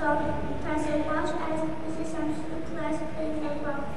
saw Professor Welch as his assistant class played football.